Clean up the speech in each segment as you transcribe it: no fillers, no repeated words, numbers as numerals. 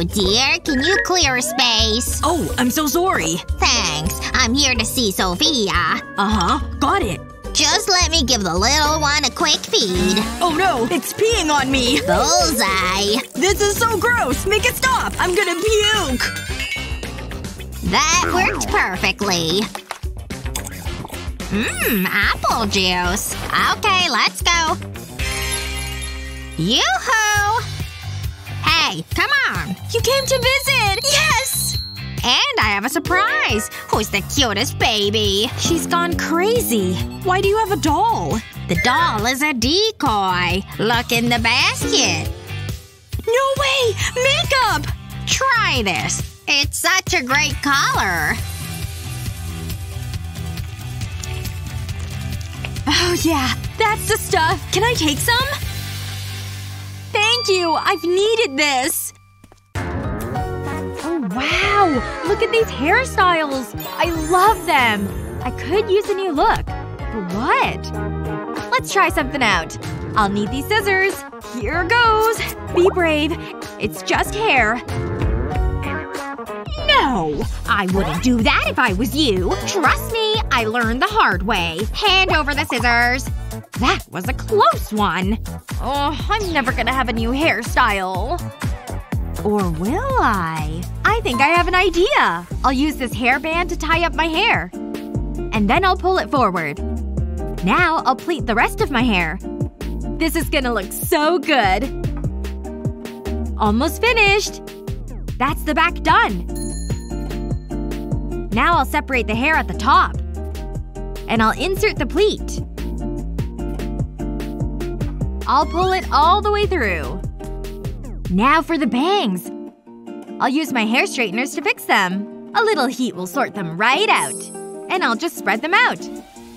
Hello, dear. Can you clear a space? Oh, I'm so sorry. Thanks. I'm here to see Sophia. Got it. Just let me give the little one a quick feed. Oh no, it's peeing on me! Bullseye! This is so gross! Make it stop! I'm gonna puke! That worked perfectly. Mmm, apple juice. Okay, let's go. Yoo-hoo! Hey, come on! You came to visit! Yes! And I have a surprise! Who's the cutest baby? She's gone crazy. Why do you have a doll? The doll is a decoy. Look in the basket. No way! Makeup! Try this. It's such a great color. Oh yeah, that's the stuff. Can I take some? Thank you! I've needed this. Wow! Look at these hairstyles! I love them! I could use a new look. But what? Let's try something out. I'll need these scissors. Here goes! Be brave. It's just hair. No! I wouldn't do that if I was you. Trust me, I learned the hard way. Hand over the scissors. That was a close one. Oh, I'm never gonna have a new hairstyle. Or will I? I think I have an idea. I'll use this hairband to tie up my hair. And then I'll pull it forward. Now I'll pleat the rest of my hair. This is gonna look so good. Almost finished! That's the back done. Now I'll separate the hair at the top. And I'll insert the pleat. I'll pull it all the way through. Now for the bangs. I'll use my hair straighteners to fix them. A little heat will sort them right out. And I'll just spread them out.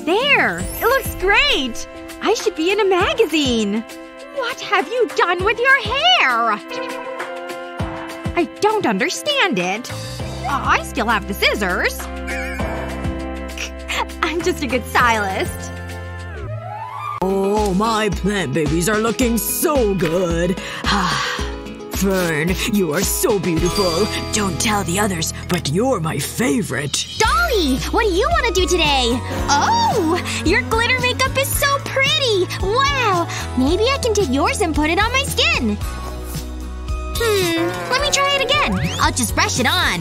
There! It looks great! I should be in a magazine! What have you done with your hair? I don't understand it. I still have the scissors. I'm just a good stylist. Oh, my plant babies are looking so good. Fern, you are so beautiful. Don't tell the others, but you're my favorite. Dolly! What do you want to do today? Oh! Your glitter makeup is so pretty! Wow! Maybe I can take yours and put it on my skin. Let me try it again. I'll just brush it on.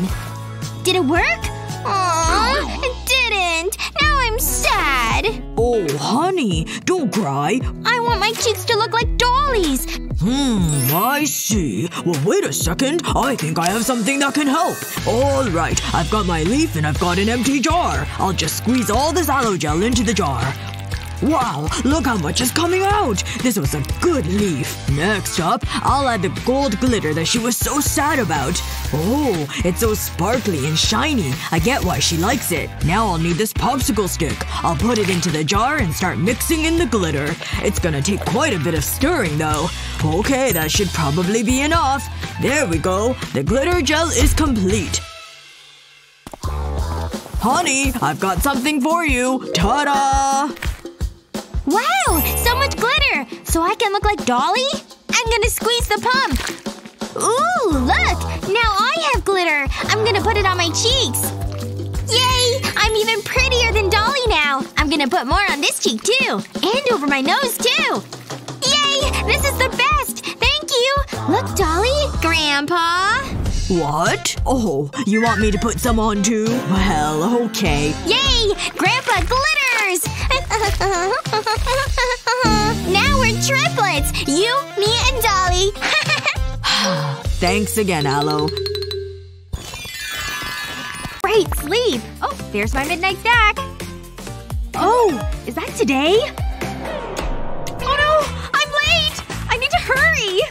Did it work? Aww, it didn't. Now I'm sad. Oh, honey. Don't cry. I want my cheeks to look like Dolly's. I see. Well, wait a second. I think I have something that can help. All right. I've got my leaf and I've got an empty jar. I'll just squeeze all this aloe gel into the jar. Wow! Look how much is coming out! This was a good leaf. Next up, I'll add the gold glitter that she was so sad about. Oh, it's so sparkly and shiny. I get why she likes it. Now I'll need this popsicle stick. I'll put it into the jar and start mixing in the glitter. It's gonna take quite a bit of stirring, though. Okay, that should probably be enough. There we go. The glitter gel is complete. Honey, I've got something for you. Ta-da! Wow! So much glitter! So I can look like Dolly? I'm gonna squeeze the pump! Ooh, look! Now I have glitter! I'm gonna put it on my cheeks! Yay! I'm even prettier than Dolly now! I'm gonna put more on this cheek, too! And over my nose, too! Yay! This is the best! Thank you! Look, Dolly! Grandpa! What? Oh, you want me to put some on, too? Well, okay. Yay! Grandpa glitters! Now we're triplets! You, me, and Dolly! Thanks again, Aloe. Great sleep! Oh, there's my midnight snack! Oh! Is that today? Oh no! I'm late! I need to hurry!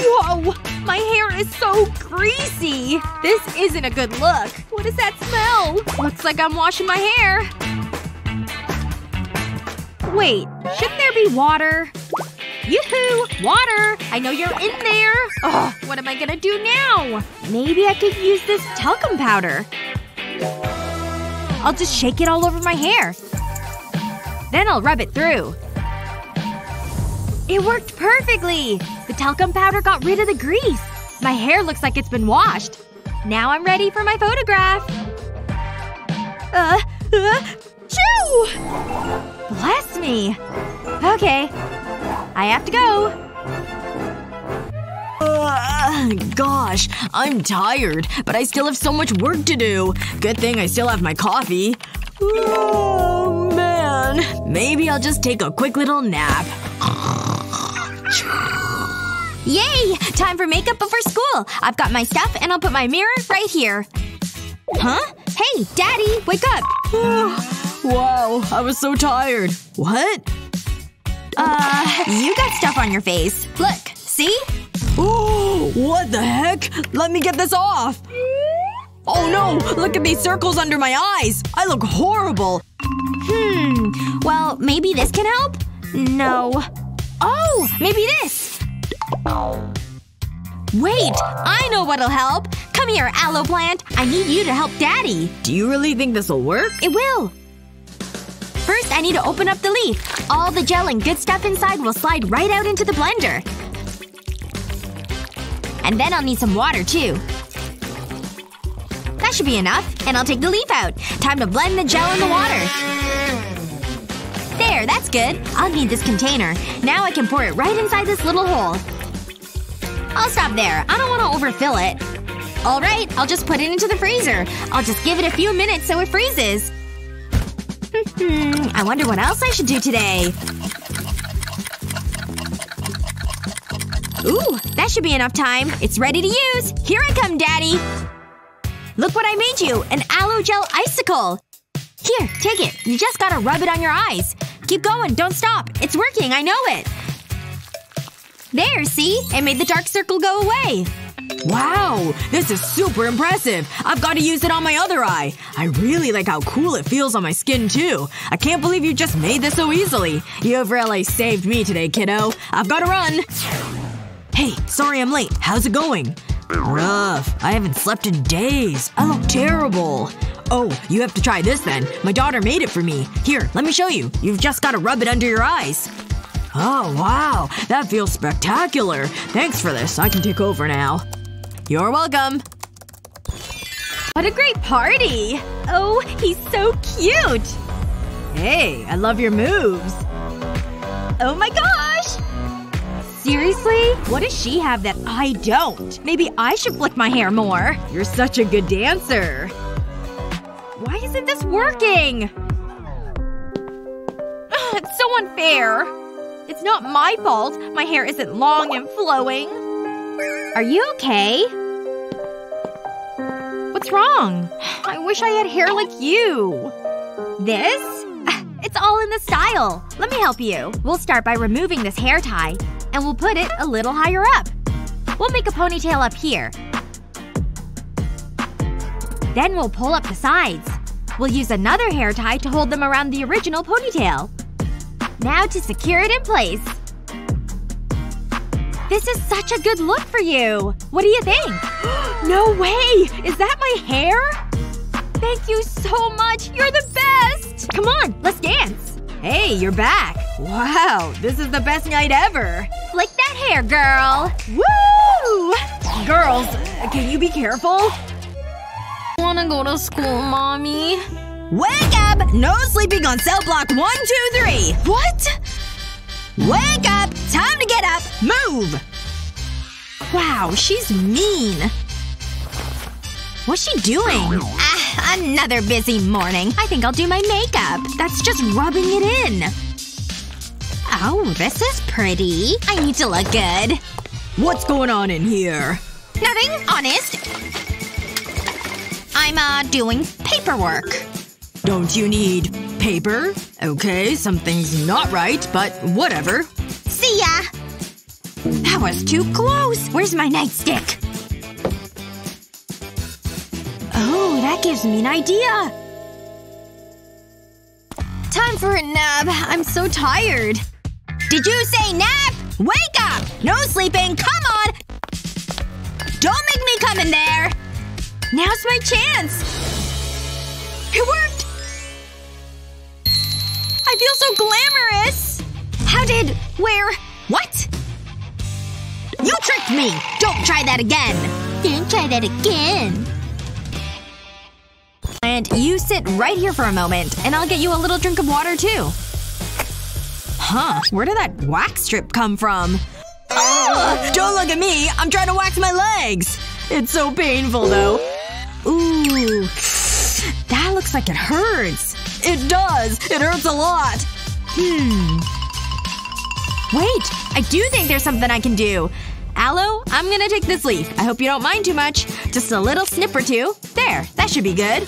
Whoa! My hair is so greasy! This isn't a good look. What is that smell? Looks like I'm washing my hair. Wait, shouldn't there be water? Yoo-hoo! Water! I know you're in there! Ugh, what am I gonna do now? Maybe I could use this talcum powder. I'll just shake it all over my hair. Then I'll rub it through. It worked perfectly! The talcum powder got rid of the grease. My hair looks like it's been washed. Now I'm ready for my photograph. Choo! Bless me. Okay. I have to go. Gosh, I'm tired, but I still have so much work to do. Good thing I still have my coffee. Oh, man. Maybe I'll just take a quick little nap. Yay! Time for makeup before school! I've got my stuff and I'll put my mirror right here. Huh? Hey, Daddy! Wake up! Wow, I was so tired. What? You got stuff on your face. Look. See? Ooh, what the heck? Let me get this off! Oh no! Look at these circles under my eyes! I look horrible! Well, maybe this can help? No. Oh! Maybe this! Wait! I know what'll help! Come here, aloe plant! I need you to help Daddy! Do you really think this'll work? It will! First, I need to open up the leaf. All the gel and good stuff inside will slide right out into the blender. And then I'll need some water, too. That should be enough. And I'll take the leaf out. Time to blend the gel in the water. There, that's good. I'll need this container. Now I can pour it right inside this little hole. I'll stop there. I don't want to overfill it. Alright, I'll just put it into the freezer. I'll just give it a few minutes so it freezes. I wonder what else I should do today. Ooh, that should be enough time. It's ready to use! Here I come, Daddy! Look what I made you! An aloe gel icicle! Here, take it. You just gotta rub it on your eyes. Keep going, don't stop. It's working, I know it. There, see? It made the dark circle go away. Wow! This is super impressive! I've gotta use it on my other eye! I really like how cool it feels on my skin, too. I can't believe you just made this so easily. You've really saved me today, kiddo. I've gotta run! Hey, sorry I'm late. How's it going? Rough. I haven't slept in days. I look terrible. Oh, you have to try this then. My daughter made it for me. Here, let me show you. You've just gotta rub it under your eyes. Oh, wow. That feels spectacular. Thanks for this. I can take over now. You're welcome. What a great party! Oh, he's so cute! Hey, I love your moves. Oh my gosh! Seriously? What does she have that I don't? Maybe I should flick my hair more. You're such a good dancer. Why isn't this working? Ugh, it's so unfair. It's not my fault. My hair isn't long and flowing. Are you okay? What's wrong? I wish I had hair like you. This? It's all in the style. Let me help you. We'll start by removing this hair tie. And we'll put it a little higher up. We'll make a ponytail up here. Then we'll pull up the sides. We'll use another hair tie to hold them around the original ponytail. Now to secure it in place. This is such a good look for you! What do you think? No way! Is that my hair? Thank you so much! You're the best! Come on, let's dance! Hey, you're back! Wow, this is the best night ever! Flick that hair, girl! Woo! Girls, can you be careful? I wanna go to school, Mommy. Wake up! No sleeping on cell block 1, 2, 3! What? Wake up! Time to get up! Move! Wow, she's mean. What's she doing? Ah, another busy morning. I think I'll do my makeup. That's just rubbing it in. Oh, this is pretty. I need to look good. What's going on in here? Nothing, honest. I'm, doing paperwork. Don't you need paper? Okay, something's not right, but whatever. See ya! That was too close! Where's my nightstick? Oh, that gives me an idea! Time for a nap. I'm so tired. Did you say nap? Wake up! No sleeping! Come on! Don't make me come in there! Now's my chance! It worked! I feel so glamorous! How did… where… what? You tricked me! Don't try that again! Don't try that again. And you sit right here for a moment, and I'll get you a little drink of water, too. Huh. Where did that wax strip come from? Oh, don't look at me! I'm trying to wax my legs! It's so painful, though. Ooh. That looks like it hurts. It does! It hurts a lot! Wait! I do think there's something I can do. Aloe, I'm gonna take this leaf. I hope you don't mind too much. Just a little snip or two. There. That should be good.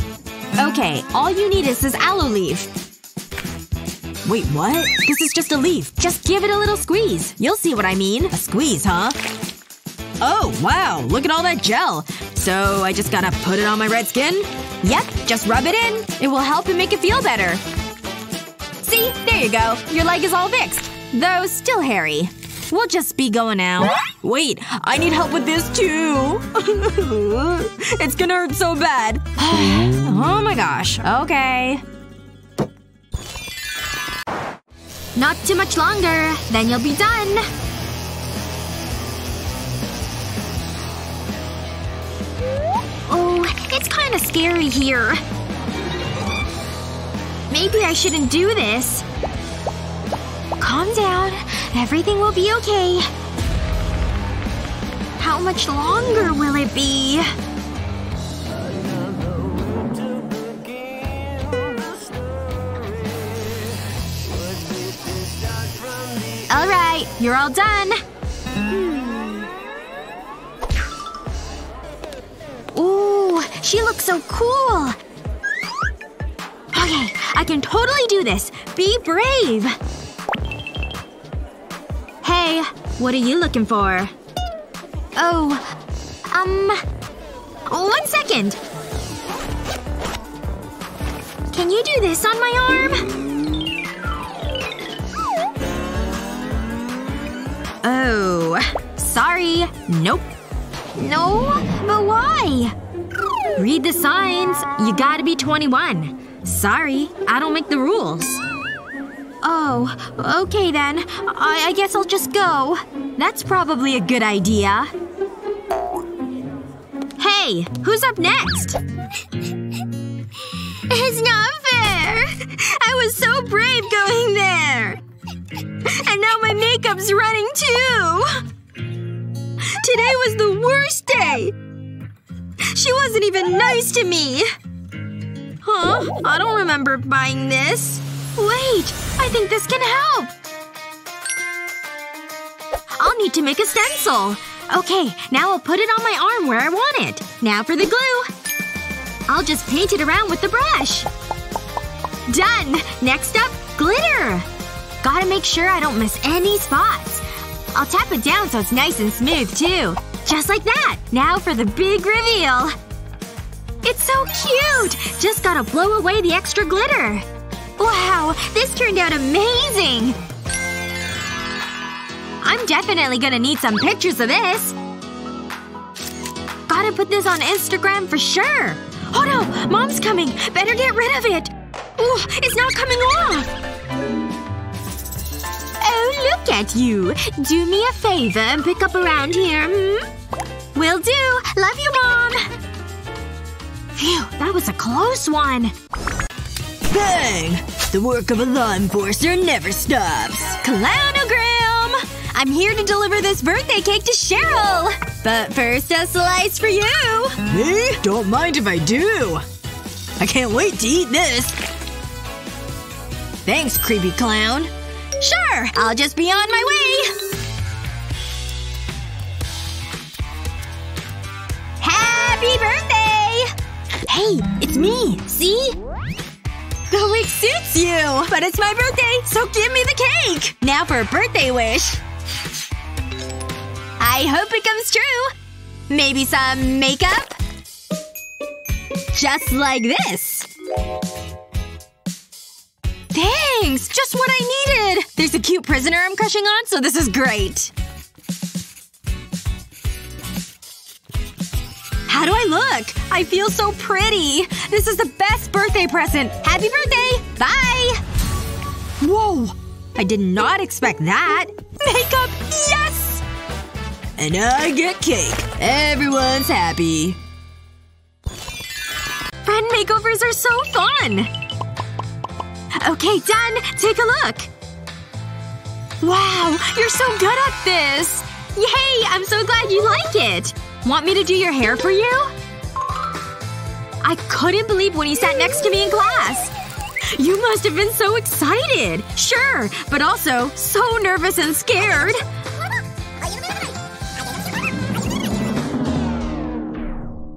Okay. All you need is this aloe leaf. Wait, what? This is just a leaf. Just give it a little squeeze. You'll see what I mean. A squeeze, huh? Oh, wow. Look at all that gel. So I just gotta put it on my red skin? Yep. Just rub it in. It will help and make it feel better. See? There you go. Your leg is all fixed. Though still hairy. We'll just be going now. Wait. I need help with this, too. It's gonna hurt so bad. Oh my gosh. Okay. Not too much longer. Then you'll be done. Oh, it's kinda scary here. Maybe I shouldn't do this. Calm down. Everything will be okay. How much longer will it be? Alright, you're all done. Ooh, she looks so cool. Okay, I can totally do this. Be brave. Hey, what are you looking for? Oh. One second. Can you do this on my arm? Oh. Sorry. Nope. No? But why? Read the signs. You gotta be 21. Sorry. I don't make the rules. Oh. Okay then. I guess I'll just go. That's probably a good idea. Hey! Who's up next? It's not fair! I was so brave going there! And now my makeup's running too! Today was the worst day! She wasn't even nice to me! Huh? I don't remember buying this. Wait! I think this can help! I'll need to make a stencil. Okay, now I'll put it on my arm where I want it. Now for the glue. I'll just paint it around with the brush. Done! Next up, glitter! Gotta make sure I don't miss any spots. I'll tap it down so it's nice and smooth, too. Just like that! Now for the big reveal! It's so cute! Just gotta blow away the extra glitter. Wow! This turned out amazing! I'm definitely gonna need some pictures of this. Gotta put this on Instagram for sure. Oh no! Mom's coming! Better get rid of it! Ooh, it's not coming off! Oh, look at you! Do me a favor and pick up around here, hmm? Will do! Love you, Mom! Phew, that was a close one. Bang! The work of a law enforcer never stops. Clownogram! I'm here to deliver this birthday cake to Cheryl! But first, a slice for you! Me? Don't mind if I do. I can't wait to eat this. Thanks, creepy clown. Sure! I'll just be on my way! Happy birthday! Hey, it's me! See? The wig suits you! But it's my birthday, so give me the cake! Now for a birthday wish. I hope it comes true! Maybe some makeup? Just like this. Thanks! Just what I needed! There's a cute prisoner I'm crushing on, so this is great. How do I look? I feel so pretty! This is the best birthday present! Happy birthday! Bye! Whoa! I did not expect that. Makeup! Yes! and I get cake. Everyone's happy. Friend makeovers are so fun! Okay, done! Take a look! Wow! You're so good at this! Yay! I'm so glad you like it! Want me to do your hair for you? I couldn't believe when he sat next to me in class! You must have been so excited! Sure, but also so nervous and scared!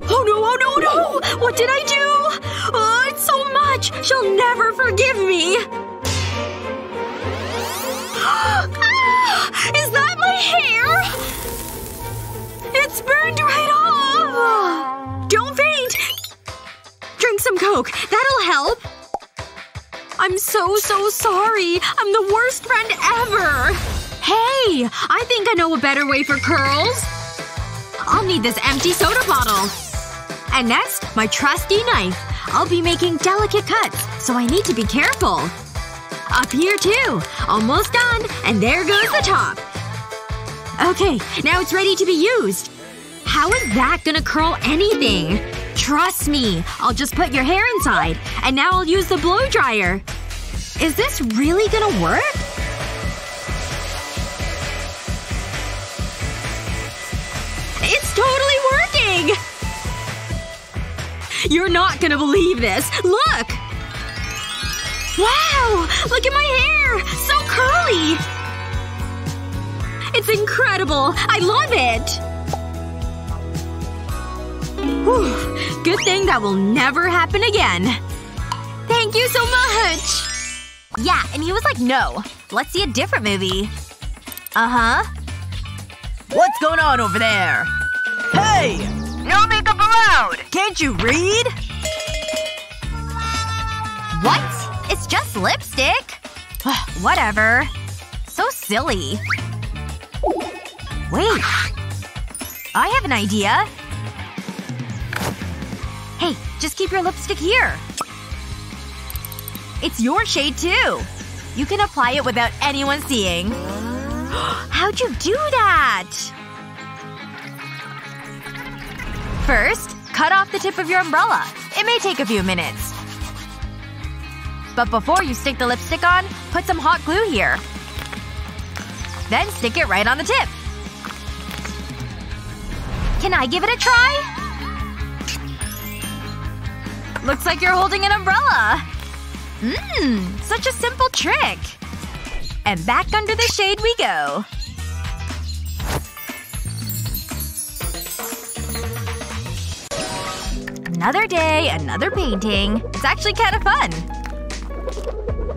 Oh no! What did I do? Oh, it's so much! She'll never forgive me! Ah, is that my hair? It's burned right off! Don't faint! Drink some Coke. That'll help. I'm so sorry. I'm the worst friend ever. Hey! I think I know a better way for curls. I'll need this empty soda bottle. And next, my trusty knife. I'll be making delicate cuts, so I need to be careful. Up here, too. Almost done. And there goes the top. Okay. Now it's ready to be used. How is that gonna curl anything? Trust me. I'll just put your hair inside. And now I'll use the blow dryer. Is this really gonna work? It's totally working! You're not gonna believe this. Look! Wow! Look at my hair! So curly! It's incredible! I love it! Whew. Good thing that will never happen again. Thank you so much! Yeah, and he was like, no. Let's see a different movie. Uh-huh. What's going on over there? Hey! No makeup allowed! Can't you read? What? It's just lipstick. Whatever. So silly. Wait. I have an idea. Hey, just keep your lipstick here. It's your shade, too. You can apply it without anyone seeing. How'd you do that? First, cut off the tip of your umbrella. It may take a few minutes. But before you stick the lipstick on, put some hot glue here. Then stick it right on the tip. Can I give it a try? Looks like you're holding an umbrella. Mmm. Such a simple trick. And back under the shade we go. Another day, another painting. It's actually kind of fun.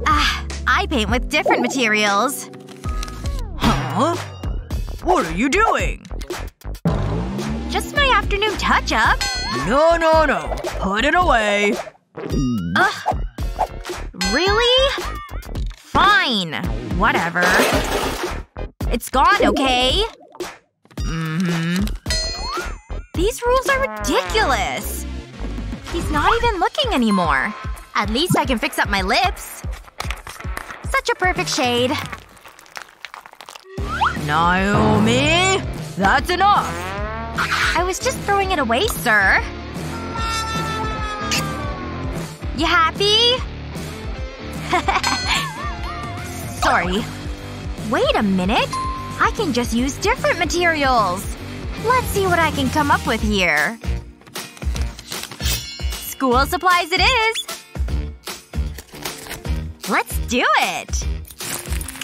Ah, I paint with different materials. Huh? What are you doing? Just my afternoon touch-up. No. Put it away. Ugh. Really? Fine. Whatever. It's gone, okay? Mm-hmm. These rules are ridiculous. He's not even looking anymore. At least I can fix up my lips. Such a perfect shade. Naomi? That's enough! I was just throwing it away, sir. You happy? Sorry. Wait a minute. I can just use different materials. Let's see what I can come up with here. School supplies it is! Let's do it!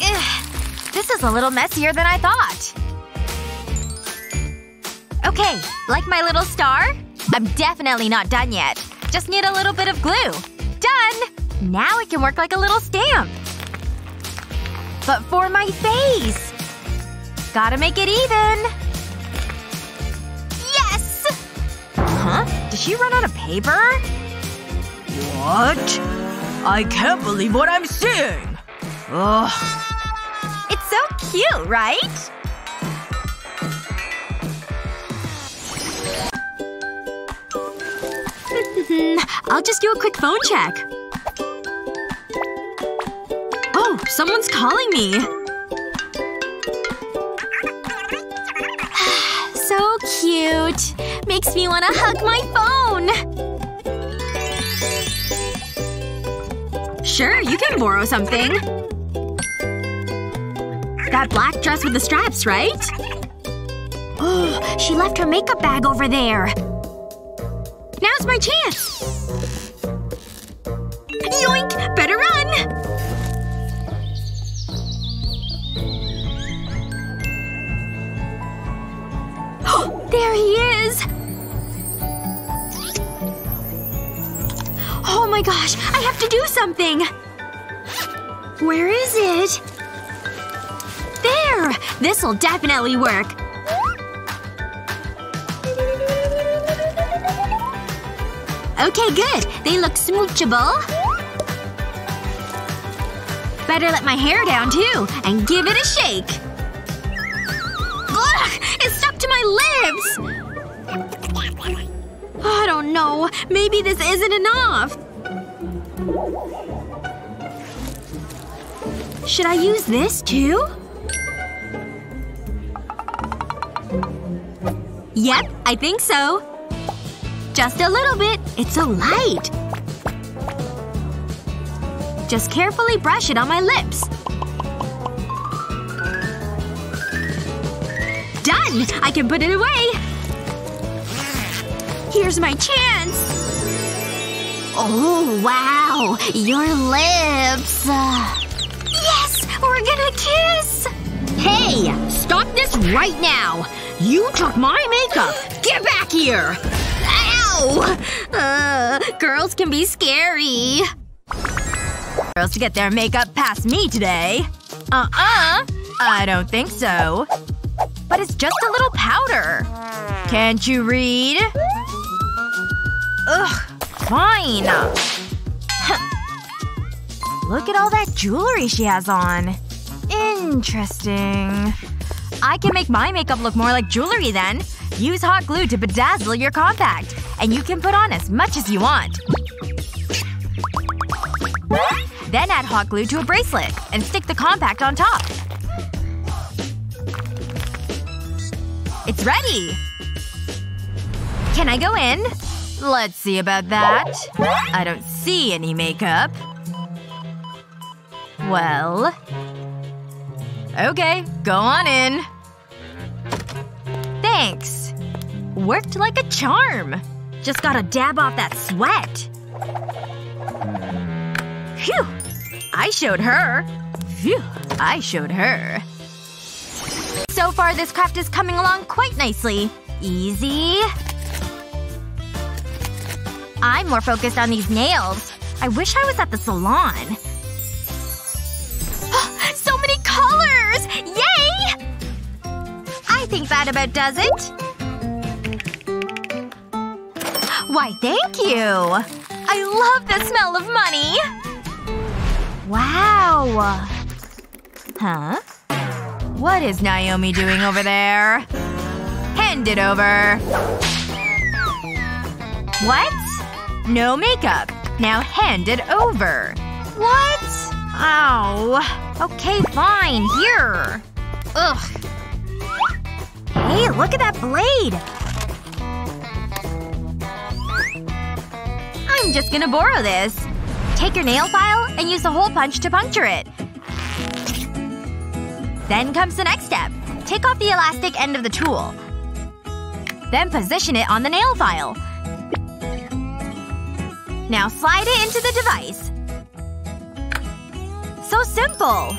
Ugh. This is a little messier than I thought. Okay. Like my little star? I'm definitely not done yet. Just need a little bit of glue. Done! Now it can work like a little stamp. But for my face! Gotta make it even! Yes! Huh? Did she run out of paper? What? I can't believe what I'm seeing! Ugh. It's so cute, right? I'll just do a quick phone check. Oh, someone's calling me. cute! Makes me wanna hug my phone! Sure, you can borrow something. That black dress with the straps, right? Oh, she left her makeup bag over there. Now's my chance! Yoink! Better run! There he is! Oh my gosh! I have to do something! Where is it? There! This'll definitely work. Okay, good. They look smoochable. Better let my hair down, too. And give it a shake. Ugh! It's stuck to my lips! I don't know. Maybe this isn't enough. Should I use this, too? Yep, I think so. Just a little bit. It's so light. Just carefully brush it on my lips. Done! I can put it away! Here's my chance! Oh, wow! Your lips! Yes! We're gonna kiss! Hey! Stop this right now! You took my makeup! Get back here! Ow! Girls can be scary. Girls to get their makeup past me today. I don't think so. But it's just a little powder. Can't you read? Ugh. Fine. Look at all that jewelry she has on. Interesting. I can make my makeup look more like jewelry then. Use hot glue to bedazzle your compact. And you can put on as much as you want. Then add hot glue to a bracelet. And stick the compact on top. It's ready! Can I go in? Let's see about that. I don't see any makeup. Well… Okay. Go on in. Thanks. Worked like a charm. Just gotta dab off that sweat. Phew. I showed her. Phew. I showed her. So far, this craft is coming along quite nicely. Easy. I'm more focused on these nails. I wish I was at the salon. So many colors! Yay! I think that about does it. Why, thank you! I love the smell of money! Wow. Huh? What is Naomi doing over there? Hand it over. What? No makeup. Now hand it over. What? Ow. Okay, fine. Here. Ugh. Hey, look at that blade! I'm just gonna borrow this. Take your nail file and use a hole punch to puncture it. Then comes the next step. Take off the elastic end of the tool. Then position it on the nail file. Now slide it into the device. So simple.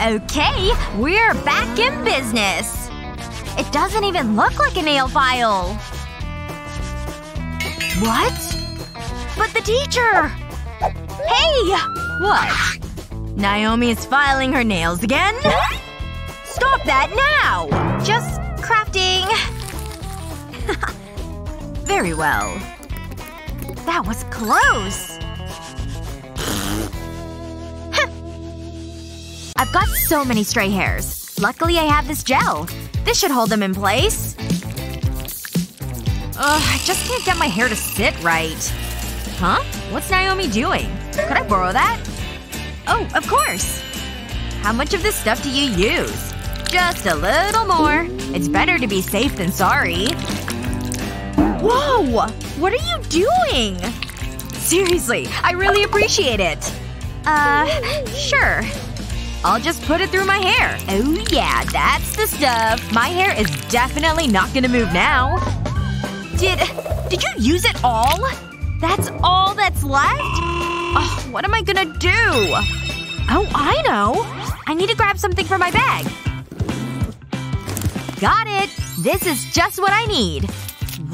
Okay, we're back in business. It doesn't even look like a nail file. What? But the teacher! Hey! What? Naomi is filing her nails again? Stop that now! Just crafting. Very well. That was close. I've got so many stray hairs. Luckily I have this gel. This should hold them in place. Ugh, I just can't get my hair to sit right. Huh? What's Naomi doing? Could I borrow that? Oh, of course! How much of this stuff do you use? Just a little more. It's better to be safe than sorry. Whoa! What are you doing? Seriously, I really appreciate it. Sure. I'll just put it through my hair. Oh yeah, that's the stuff. My hair is definitely not gonna move now. Did you use it all? That's all that's left? Oh, what am I gonna do? Oh, I know. I need to grab something from my bag. Got it! This is just what I need.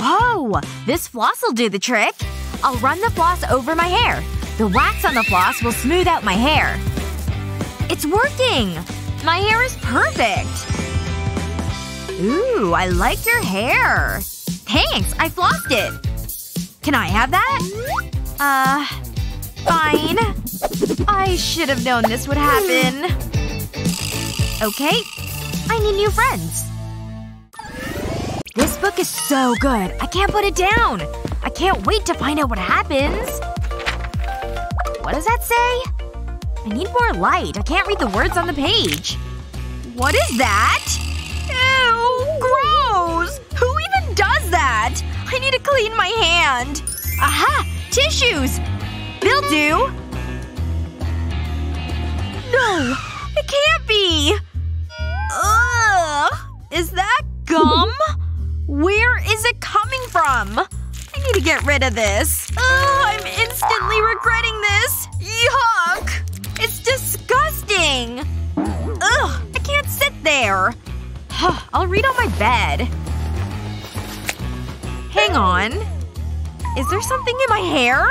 Whoa! This floss will do the trick. I'll run the floss over my hair. The wax on the floss will smooth out my hair. It's working! My hair is perfect! Ooh, I like your hair. Thanks, I flossed it. Can I have that? Fine. I should have known this would happen. Okay. I need new friends. This book is so good. I can't put it down. I can't wait to find out what happens. What does that say? I need more light. I can't read the words on the page. What is that? Ew! Gross! Who even does that? I need to clean my hand. Aha! Tissues! They'll do! No! It can't be! Ugh! Is that gum? Where is it coming from? I need to get rid of this. Ugh! I'm instantly regretting this! Yuck! It's disgusting! Ugh! I can't sit there! I'll read on my bed. Hang on. Is there something in my hair?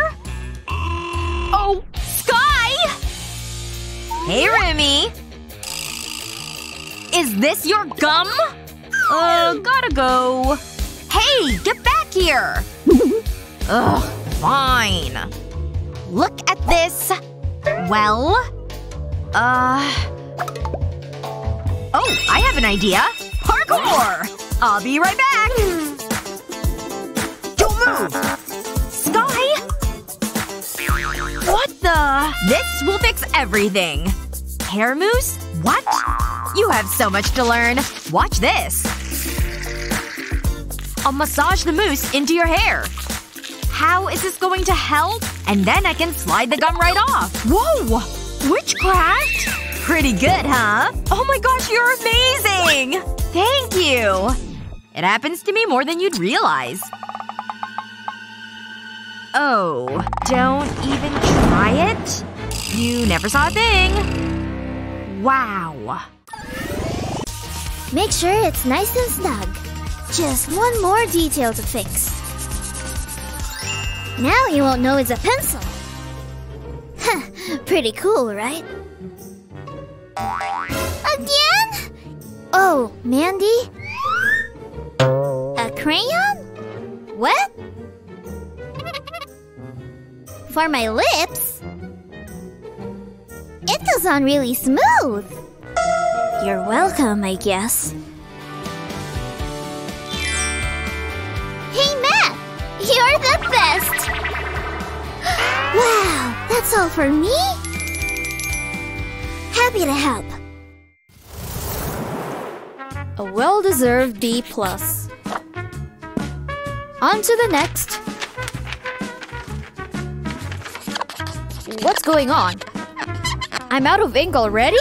Oh! Sky! Hey, Remy! Is this your gum? Gotta go. Hey! Get back here! Ugh. Fine. Look at this. Well… Oh, I have an idea! Parkour! I'll be right back! Don't move! Sky? What the… This will fix everything. Hair mousse? What? You have so much to learn. Watch this. I'll massage the mousse into your hair. How is this going to help? And then I can slide the gum right off. Whoa! Witchcraft? Pretty good, huh? Oh my gosh, you're amazing! Thank you! It happens to me more than you'd realize. Oh. Don't even try it? You never saw a thing. Wow. Make sure it's nice and snug. Just one more detail to fix. Now you won't know it's a pencil. Huh. Pretty cool, right? Again? Oh, Mandy? A crayon? What? For my lips? It goes on really smooth. You're welcome, I guess. Hey, Matt! You're the best! Wow! That's all for me? Happy to help. A well-deserved D+. On to the next. What's going on? I'm out of ink already?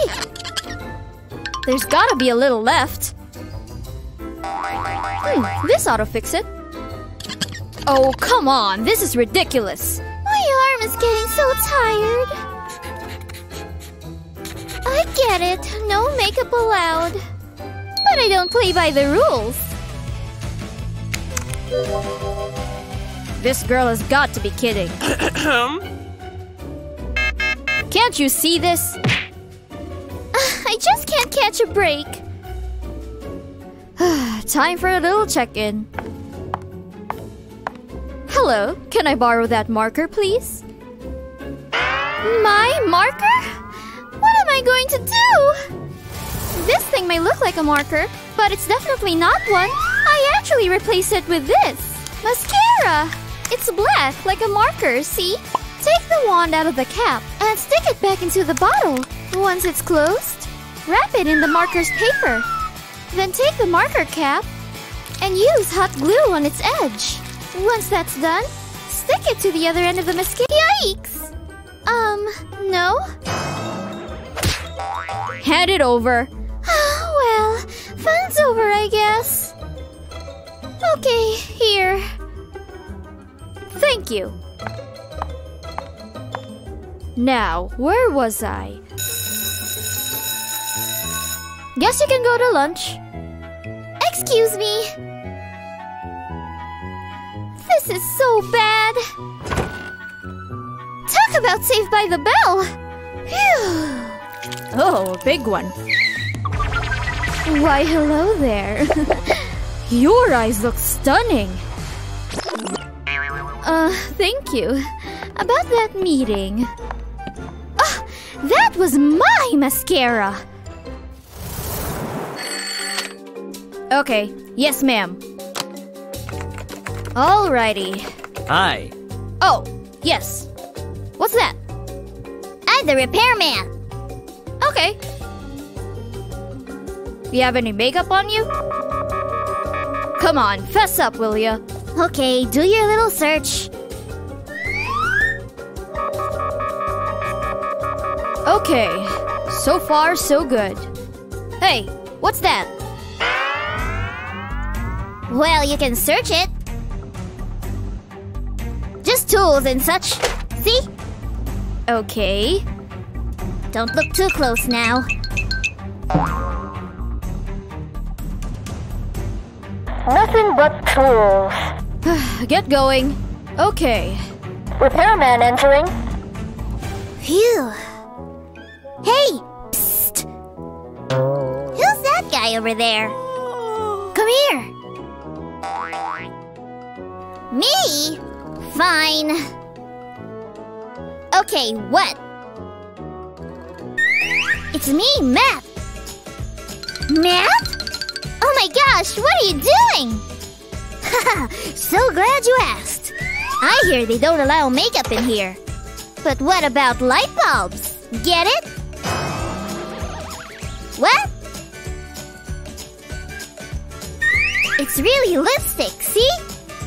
There's gotta be a little left. This ought to fix it. Oh, come on! This is ridiculous! My arm is getting so tired. I get it. No makeup allowed. But I don't play by the rules. This girl has got to be kidding. Can't you see this? I just can't catch a break. Time for a little check-in. Hello, can I borrow that marker, please? My marker? What am I going to do? This thing may look like a marker, but it's definitely not one. I actually replaced it with this. Mascara! It's black, like a marker, see? Take the wand out of the cap and stick it back into the bottle. Once it's closed, wrap it in the marker's paper. Then take the marker cap and use hot glue on its edge. Once that's done, stick it to the other end of the mascara. Yikes! No? Hand it over. Well, fun's over, I guess. Okay, here. Thank you. Now, where was I? Guess you can go to lunch. Excuse me. This is so bad. Talk about Saved by the Bell. Phew. Oh, a big one. Why, hello there. Your eyes look stunning. Thank you. About that meeting. Oh, that was my mascara. Okay, yes ma'am. Alrighty. Hi. Oh, yes. What's that? I'm the repairman. Okay. You have any makeup on you? Come on, fess up, will ya? Okay, do your little search. Okay, so far so good. Hey, what's that? Well, you can search it. Just tools and such. See? Okay. Don't look too close now. Nothing but tools. Get going. Okay. Repairman entering. Phew. Hey! Psst! Who's that guy over there? Come here. Me? Fine. Okay, what? It's me, Matt. Matt? Oh my gosh, what are you doing? Haha, so glad you asked. I hear they don't allow makeup in here. But what about light bulbs? Get it? What? It's really lipstick, see?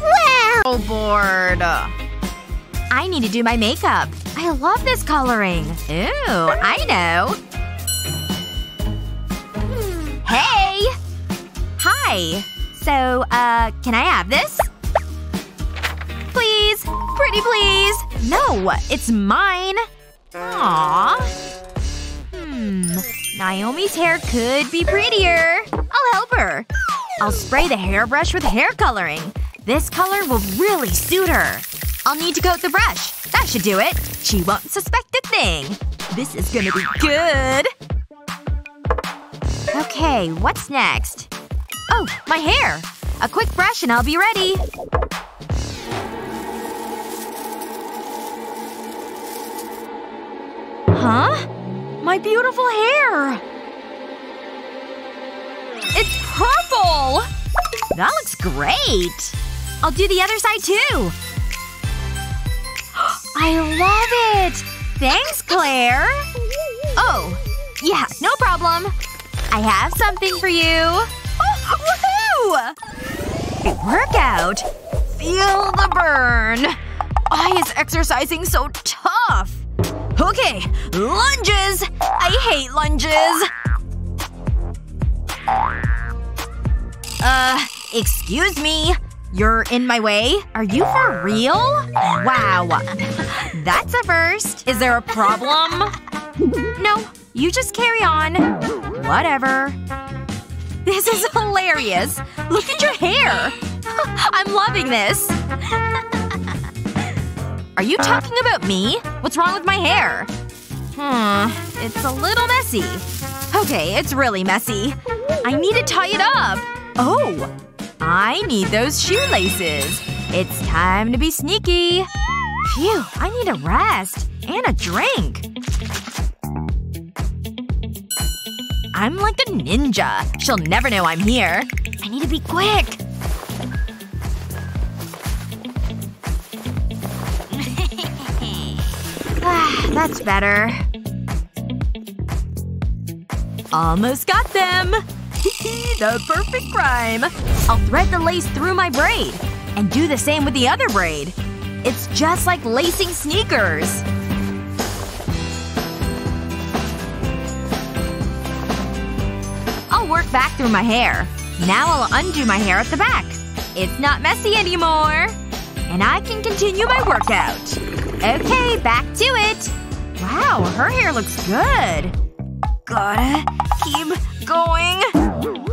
Wow! So bored. I need to do my makeup. I love this coloring. Ew, I know. Hey! Hi. So, can I have this? Please? Pretty please? No, it's mine. Aww. Naomi's hair could be prettier. I'll help her. I'll spray the hairbrush with hair coloring. This color will really suit her. I'll need to coat the brush. That should do it. She won't suspect a thing. This is gonna be good. Okay, what's next? Oh, my hair! A quick brush and I'll be ready! Huh? My beautiful hair! It's purple! That looks great! I'll do the other side too! I love it! Thanks, Claire! Oh. Yeah, no problem. I have something for you! Oh, woohoo! Big workout! Feel the burn! Why is exercising so tough? Okay, lunges! I hate lunges! Excuse me? You're in my way? Are you for real? Wow. That's a first. Is there a problem? No. You just carry on. Whatever. This is hilarious! Look at your hair! I'm loving this! Are you talking about me? What's wrong with my hair? It's a little messy. Okay, it's really messy. I need to tie it up! Oh! I need those shoelaces. It's time to be sneaky. Phew, I need a rest. And a drink. I'm like a ninja. She'll never know I'm here. I need to be quick. That's better. Almost got them! The perfect crime! I'll thread the lace through my braid. And do the same with the other braid. It's just like lacing sneakers. I'll work back through my hair. Now I'll undo my hair at the back. It's not messy anymore. And I can continue my workout. Okay, back to it. Wow, her hair looks good. Gotta keep going.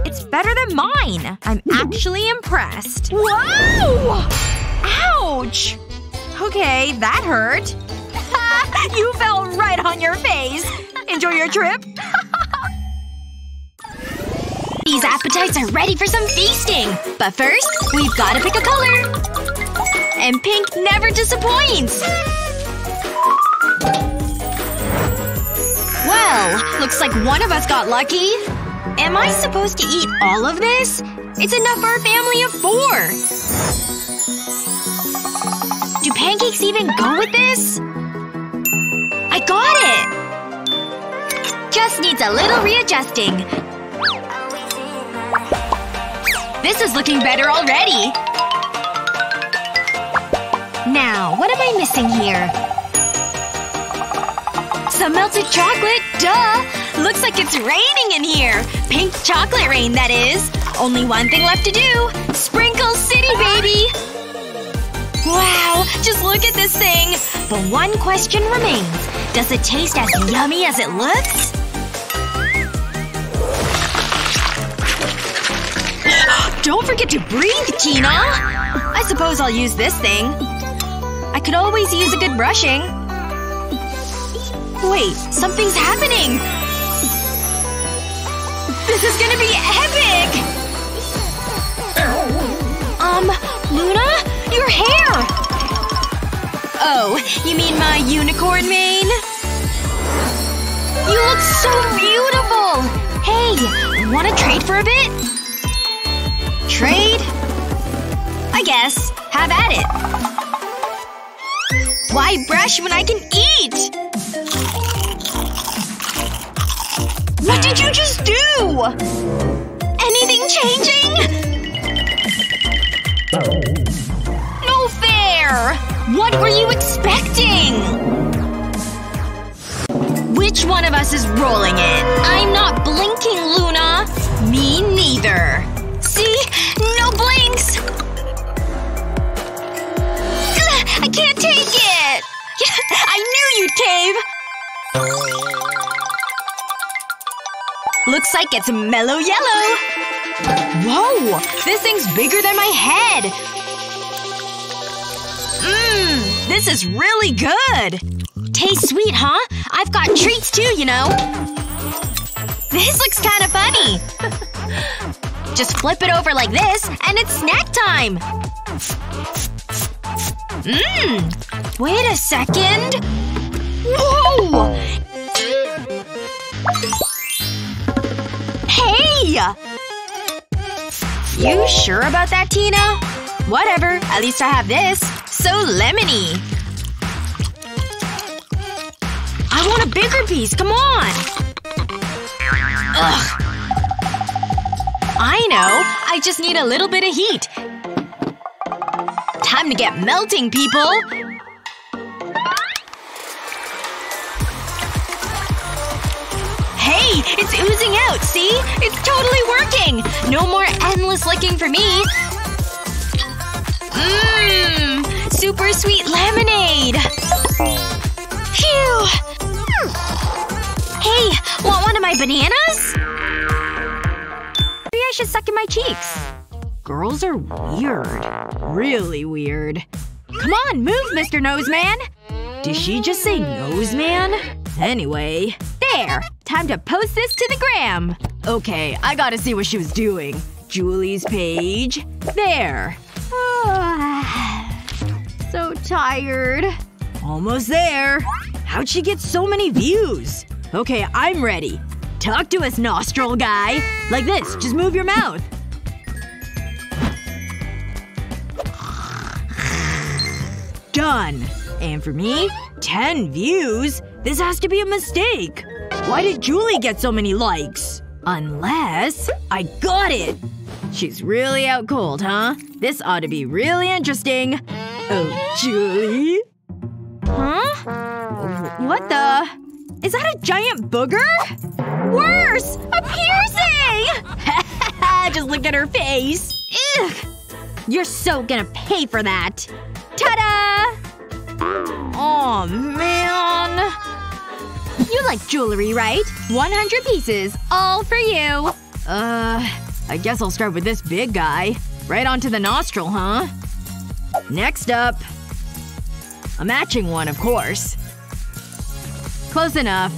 It's better than mine. I'm actually impressed. Whoa! Ouch! Okay, that hurt. You fell right on your face. Enjoy your trip. These appetites are ready for some feasting! But first, we've gotta pick a color! And pink never disappoints! Well, looks like one of us got lucky. Am I supposed to eat all of this? It's enough for a family of 4! Do pancakes even go with this? I got it! Just needs a little readjusting. This is looking better already! Now, what am I missing here? Some melted chocolate, duh! Looks like it's raining in here! Pink chocolate rain, that is! Only one thing left to do! Sprinkle City, baby! Wow, just look at this thing! But one question remains. Does it taste as yummy as it looks? Don't forget to breathe, Tina! I suppose I'll use this thing. I could always use a good brushing. Wait, something's happening! This is gonna be epic! Luna? Your hair! Oh, you mean my unicorn mane? You look so beautiful! Hey, wanna trade for a bit? Trade? I guess. Have at it. Why brush when I can eat? What did you just do? Anything changing? No fair! What were you expecting? Which one of us is rolling it? I'm not blinking, Luna! Me neither. See? No blinks! Ugh, I can't take it! I knew you'd cave! Looks like it's mellow yellow! Whoa! This thing's bigger than my head! Mmm! This is really good! Tastes sweet, huh? I've got treats too, you know! This looks kinda funny! Just flip it over like this, and it's snack time! Mmm! Wait a second… Whoa! Hey! You sure about that, Tina? Whatever, at least I have this. So lemony! I want a bigger piece, come on! Ugh! I know! I just need a little bit of heat. Time to get melting, people! Hey! It's oozing out, see? It's totally working! No more endless licking for me! Mmm! Super sweet lemonade! Phew! Hey! Want one of my bananas? I should suck in my cheeks. Girls are weird. Really weird. Come on, move, Mr. Noseman! Did she just say Noseman? Anyway. There! Time to post this to the gram! Okay, I gotta see what she was doing. Julie's page. There. So tired. Almost there. How'd she get so many views? Okay, I'm ready. Talk to us, nostril guy. Like this. Just move your mouth. Done. And for me, 10 views? This has to be a mistake. Why did Julie get so many likes? Unless… I got it! She's really out cold, huh? This ought to be really interesting. Oh, Julie? Huh? What the? Is that a giant booger? Worse! A piercing! Just look at her face. Ugh! You're so gonna pay for that. Ta-da! Aw, man. You like jewelry, right? 100 pieces. All for you. I guess I'll start with this big guy. Right onto the nostril, huh? Next up. A matching one, of course. Close enough.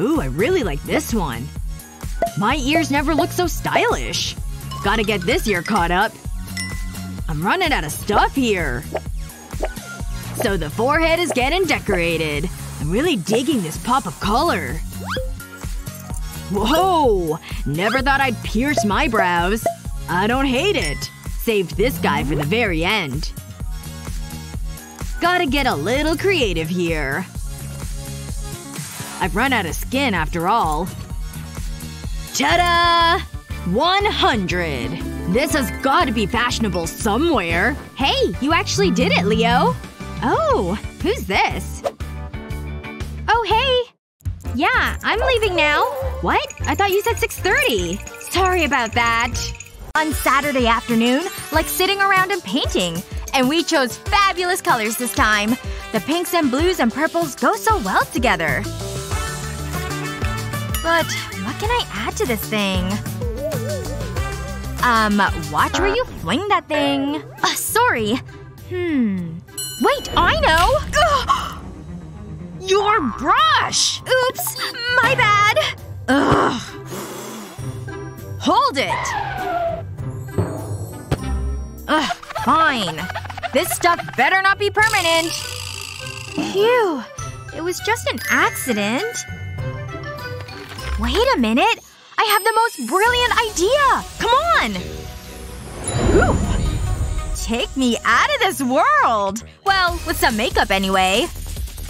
Ooh, I really like this one. My ears never look so stylish. Gotta get this ear caught up. I'm running out of stuff here. So the forehead is getting decorated. I'm really digging this pop of color. Whoa! Never thought I'd pierce my brows. I don't hate it. Saved this guy for the very end. Gotta get a little creative here. I've run out of skin after all. Ta-da! 100! This has gotta be fashionable somewhere. Hey, you actually did it, Leo! Oh, who's this? Oh, hey! Yeah, I'm leaving now. What? I thought you said 6:30. Sorry about that. On Saturday afternoon, like sitting around and painting. And we chose fabulous colors this time. The pinks and blues and purples go so well together. But what can I add to this thing? Watch where you fling that thing. Sorry. Wait, I know! Ugh! Your brush! Oops. My bad. Ugh. Hold it! Ugh. Fine. This stuff better not be permanent. Phew. It was just an accident. Wait a minute. I have the most brilliant idea! Come on! Ooh. Take me out of this world! Well, with some makeup anyway.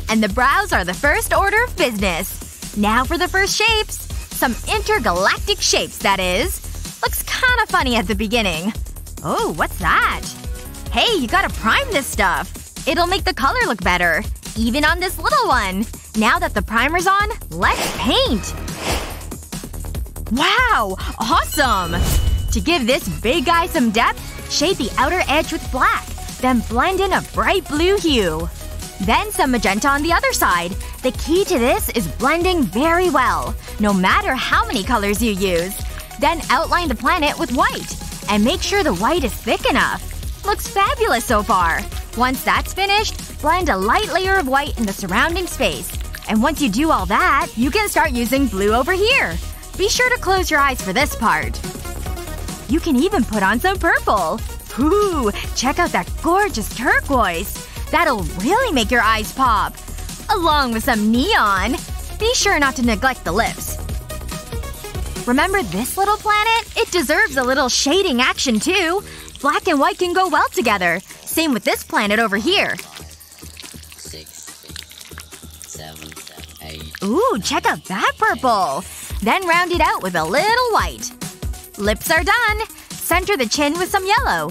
And the brows are the first order of business. Now for the first shapes. Some intergalactic shapes, that is. Looks kinda funny at the beginning. Oh, what's that? Hey, you gotta prime this stuff. It'll make the color look better. Even on this little one. Now that the primer's on, let's paint! Wow! Awesome! To give this big guy some depth, shade the outer edge with black. Then blend in a bright blue hue. Then some magenta on the other side. The key to this is blending very well, no matter how many colors you use. Then outline the planet with white. And make sure the white is thick enough. Looks fabulous so far. Once that's finished, blend a light layer of white in the surrounding space. And once you do all that, you can start using blue over here. Be sure to close your eyes for this part. You can even put on some purple. Ooh, check out that gorgeous turquoise. That'll really make your eyes pop. Along with some neon. Be sure not to neglect the lips. Remember this little planet? It deserves a little shading action, too. Black and white can go well together. Same with this planet over here. 6, 7, 8… Ooh, check out that purple! Then round it out with a little white. Lips are done. Center the chin with some yellow.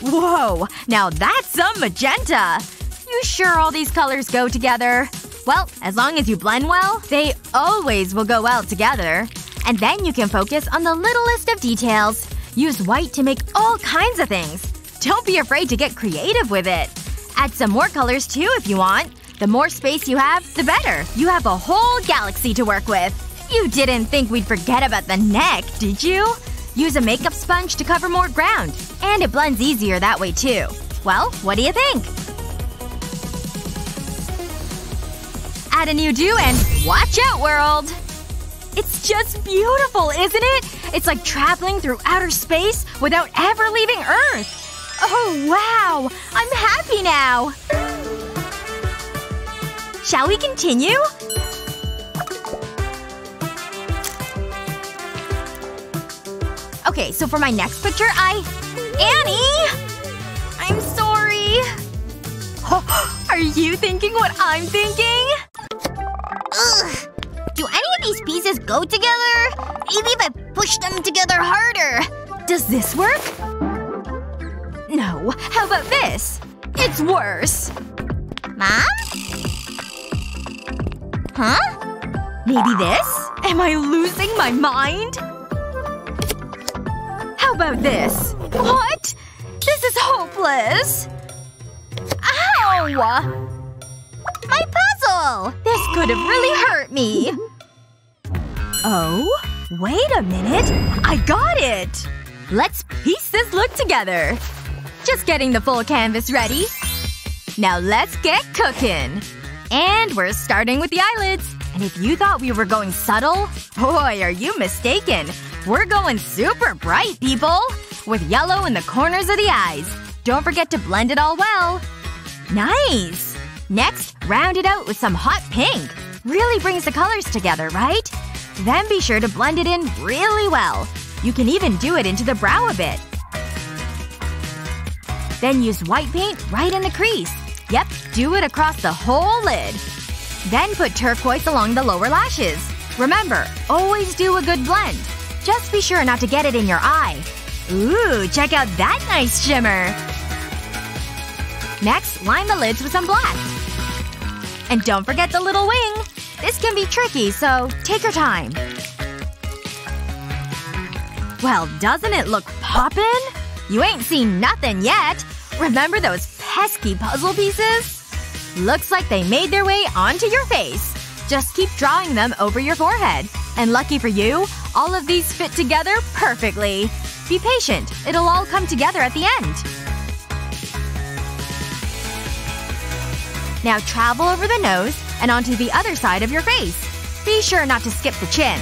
Whoa! Now that's some magenta! You sure all these colors go together? Well, as long as you blend well, they always will go well together. And then you can focus on the littlest of details. Use white to make all kinds of things. Don't be afraid to get creative with it. Add some more colors too if you want. The more space you have, the better. You have a whole galaxy to work with. You didn't think we'd forget about the neck, did you? Use a makeup sponge to cover more ground. And it blends easier that way too. Well, what do you think? Add a new do and watch out, world! It's just beautiful, isn't it? It's like traveling through outer space without ever leaving Earth. Oh, wow! I'm happy now! Shall we continue? Okay, so for my next picture, Annie! I'm sorry. Oh, are you thinking what I'm thinking? Ugh. Do any of these pieces just go together? Maybe if I push them together harder… Does this work? No. How about this? It's worse! Mom? Huh? Maybe this? Am I losing my mind? How about this? What? This is hopeless! Ow! My puzzle! This could have really hurt me. Oh? Wait a minute. I got it! Let's piece this look together. Just getting the full canvas ready. Now let's get cooking. And we're starting with the eyelids. And if you thought we were going subtle, boy, are you mistaken. We're going super bright, people! With yellow in the corners of the eyes. Don't forget to blend it all well. Nice! Next, round it out with some hot pink. Really brings the colors together, right? Then be sure to blend it in really well. You can even do it into the brow a bit. Then use white paint right in the crease. Yep, do it across the whole lid. Then put turquoise along the lower lashes. Remember, always do a good blend. Just be sure not to get it in your eye. Ooh, check out that nice shimmer! Next, line the lids with some black. And don't forget the little wing! This can be tricky, so take your time. Well, doesn't it look poppin'? You ain't seen nothing yet! Remember those pesky puzzle pieces? Looks like they made their way onto your face. Just keep drawing them over your forehead. And lucky for you, all of these fit together perfectly. Be patient. It'll all come together at the end. Now travel over the nose and onto the other side of your face. Be sure not to skip the chin.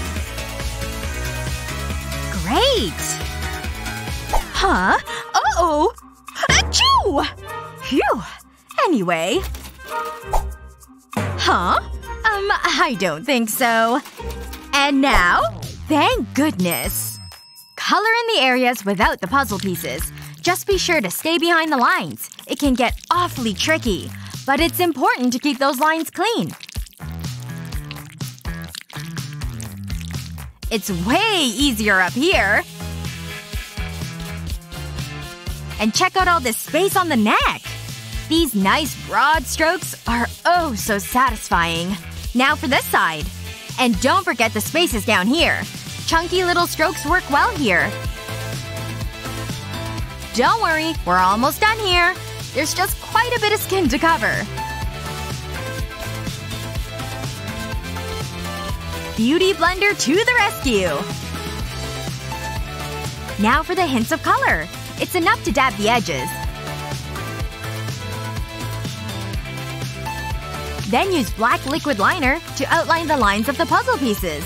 Great! Huh? Uh-oh! Achoo! Phew. Anyway. Huh? I don't think so. And now? Thank goodness! Color in the areas without the puzzle pieces. Just be sure to stay behind the lines. It can get awfully tricky. But it's important to keep those lines clean. It's way easier up here. And check out all this space on the neck! These nice broad strokes are oh so satisfying. Now for this side. And don't forget the spaces down here. Chunky little strokes work well here. Don't worry, we're almost done here. There's just quite a bit of skin to cover. Beauty blender to the rescue! Now for the hints of color. It's enough to dab the edges. Then use black liquid liner to outline the lines of the puzzle pieces.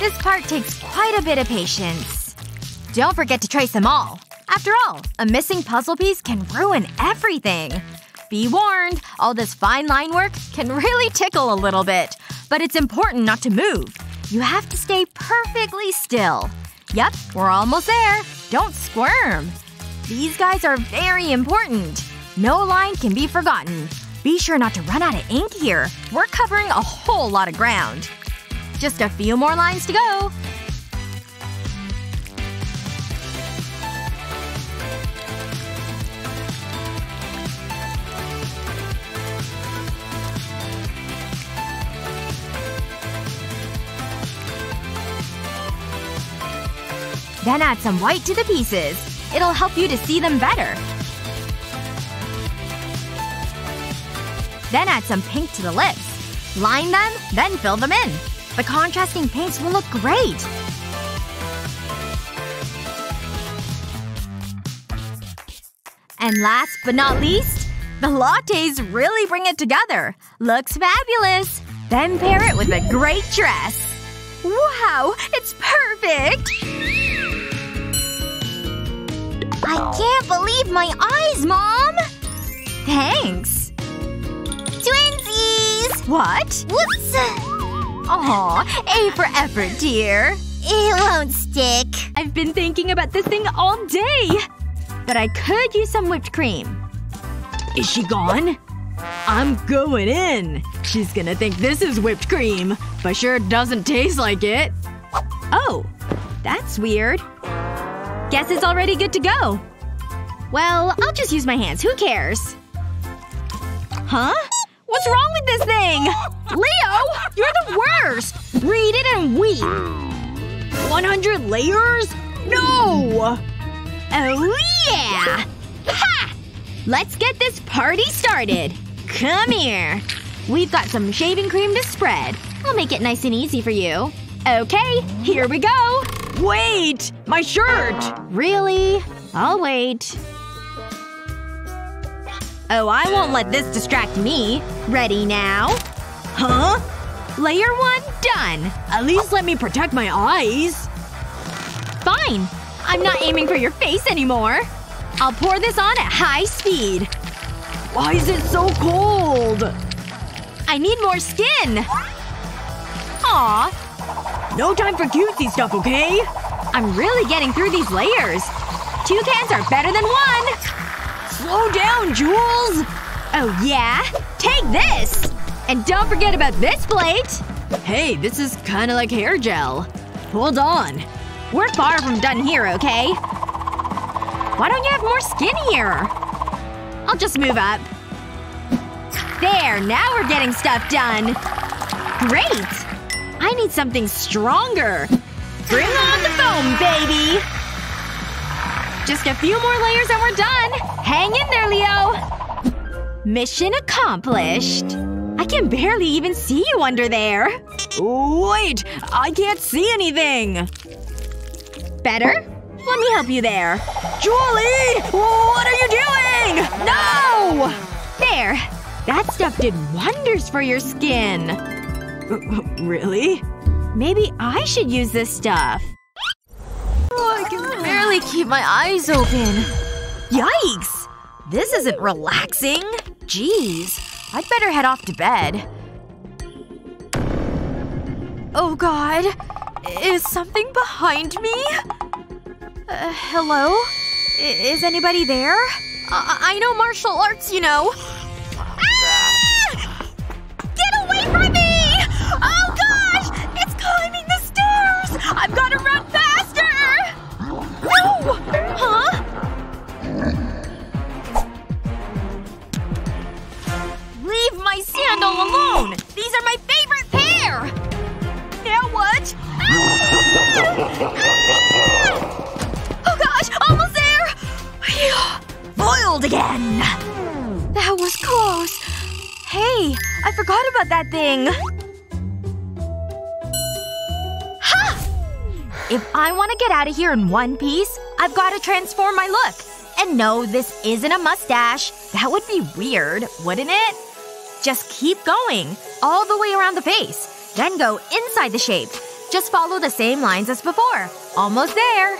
This part takes quite a bit of patience. Don't forget to trace them all. After all, a missing puzzle piece can ruin everything. Be warned, all this fine line work can really tickle a little bit. But it's important not to move. You have to stay perfectly still. Yep, we're almost there. Don't squirm. These guys are very important. No line can be forgotten. Be sure not to run out of ink here. We're covering a whole lot of ground. Just a few more lines to go. Then add some white to the pieces. It'll help you to see them better. Then add some pink to the lips. Line them, then fill them in. The contrasting pinks will look great! And last but not least, the lattes really bring it together. Looks fabulous! Then pair it with a great dress. Wow! It's perfect! I can't believe my eyes, Mom! Thanks. Twinsies! What? Whoops! Aw, A for effort, dear. It won't stick. I've been thinking about this thing all day. But I could use some whipped cream. Is she gone? I'm going in! She's gonna think this is whipped cream, but sure doesn't taste like it. Oh. That's weird. Guess it's already good to go. Well, I'll just use my hands. Who cares? Huh? What's wrong with this thing? Leo! You're the worst! Read it and weep. 100 layers? No! Oh yeah! Ha! Let's get this party started. Come here. We've got some shaving cream to spread. I'll make it nice and easy for you. Okay, here we go! Wait! My shirt! Really? I'll wait. Oh, I won't let this distract me. Ready now? Huh? Layer one done! At least let me protect my eyes. Fine. I'm not aiming for your face anymore. I'll pour this on at high speed. Why is it so cold? I need more skin! Aw. No time for cutesy stuff, okay? I'm really getting through these layers. Two cans are better than one! Slow down, Jules! Oh yeah? Take this! And don't forget about this plate! Hey, this is kinda like hair gel. Hold on. We're far from done here, okay? Why don't you have more skin here? I'll just move up. There, now we're getting stuff done! Great! I need something stronger! Bring on the foam, baby! Just a few more layers and we're done! Hang in there, Leo! Mission accomplished. I can barely even see you under there. Wait! I can't see anything! Better? Let me help you there. Julie! What are you doing? No! There. That stuff did wonders for your skin. Really? Maybe I should use this stuff. Oh, I can barely keep my eyes open. Yikes! This isn't relaxing. Jeez. I'd better head off to bed. Oh god. Is something behind me? Hello? Is anybody there? I know martial arts, you know. Ah! Get away from me! Oh gosh! It's climbing the stairs! I've gotta run faster! No! Huh? Leave my sandal alone! These are my favorite pair! Now what? Ah! Ah! Oh gosh! Almost there! Foiled again! That was close. Hey, I forgot about that thing. If I want to get out of here in one piece, I've got to transform my look. And no, this isn't a mustache. That would be weird, wouldn't it? Just keep going. All the way around the face. Then go inside the shape. Just follow the same lines as before. Almost there.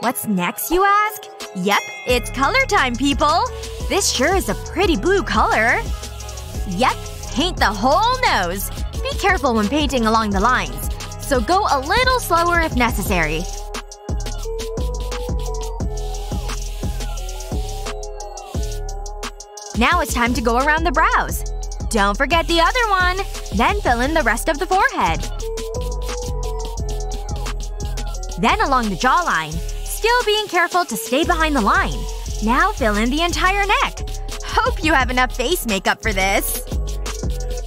What's next, you ask? Yep, it's color time, people! This sure is a pretty blue color. Yep, paint the whole nose. Be careful when painting along the lines. So go a little slower if necessary. Now it's time to go around the brows. Don't forget the other one. Then fill in the rest of the forehead. Then along the jawline. Still being careful to stay behind the line. Now fill in the entire neck. Hope you have enough face makeup for this.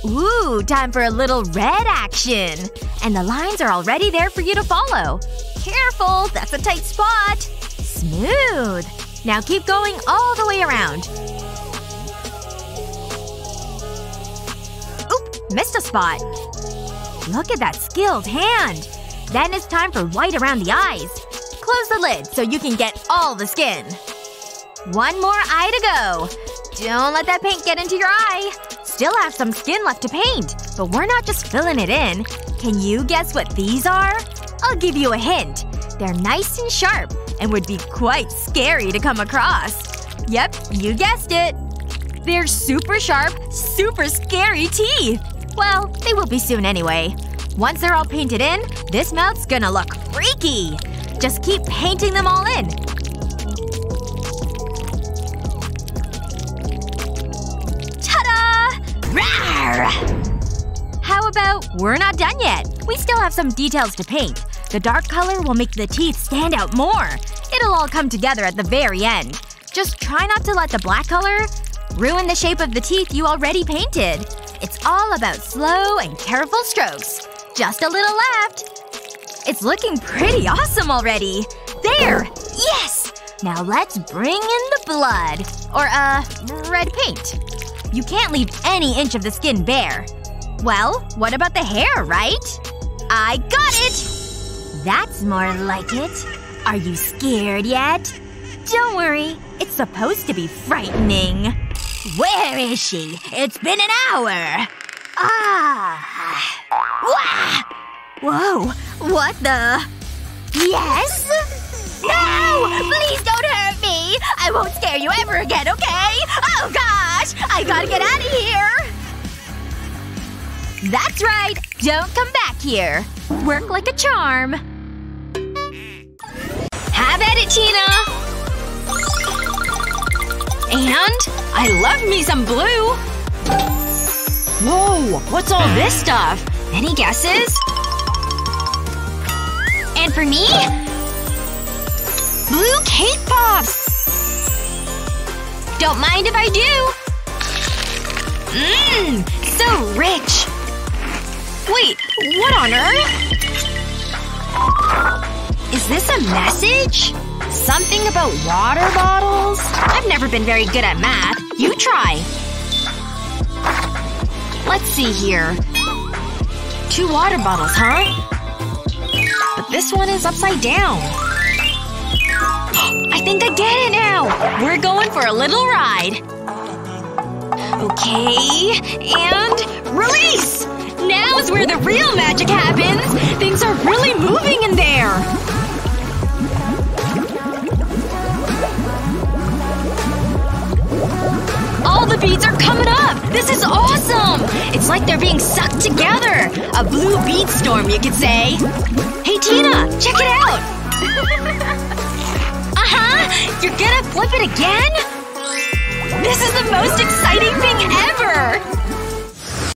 Ooh, time for a little red action! And the lines are already there for you to follow. Careful, that's a tight spot. Smooth. Now keep going all the way around. Oop, missed a spot. Look at that skilled hand. Then it's time for white around the eyes. Close the lid so you can get all the skin. One more eye to go. Don't let that paint get into your eye. Still have some skin left to paint, but we're not just filling it in. Can you guess what these are? I'll give you a hint. They're nice and sharp, and would be quite scary to come across. Yep, you guessed it. They're super sharp, super scary teeth! Well, they will be soon anyway. Once they're all painted in, this mouth's gonna look freaky! Just keep painting them all in. We're not done yet. We still have some details to paint. The dark color will make the teeth stand out more. It'll all come together at the very end. Just try not to let the black color ruin the shape of the teeth you already painted. It's all about slow and careful strokes. Just a little left. It's looking pretty awesome already. There! Yes! Now let's bring in the blood. Or, red paint. You can't leave any inch of the skin bare. Well, what about the hair, right? I got it! That's more like it. Are you scared yet? Don't worry. It's supposed to be frightening. Where is she? It's been an hour! Ah! Wah! Whoa. What the… Yes? No! Please don't hurt me! I won't scare you ever again, okay? Oh gosh! I gotta get out of here! That's right! Don't come back here. Work like a charm. Have at it, Tina! And I love me some blue! Whoa! What's all this stuff? Any guesses? And for me? Blue cake pops! Don't mind if I do! Mmm! So rich! Wait, what on earth? Is this a message? Something about water bottles? I've never been very good at math. You try. Let's see here. 2 water bottles, huh? But this one is upside down. I think I get it now! We're going for a little ride. Okay… and… release! Now's where the real magic happens! Things are really moving in there! All the beads are coming up! This is awesome! It's like they're being sucked together! A blue bead storm, you could say. Hey, Tina! Check it out! Uh-huh! You're gonna flip it again? This is the most exciting thing ever!